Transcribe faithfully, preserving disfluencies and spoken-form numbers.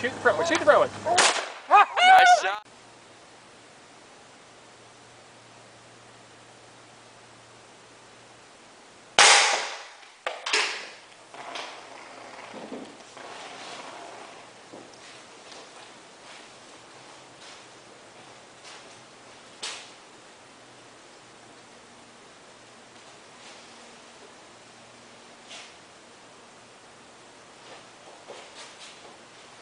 Shoot the front one, shoot the front one. Nice shot.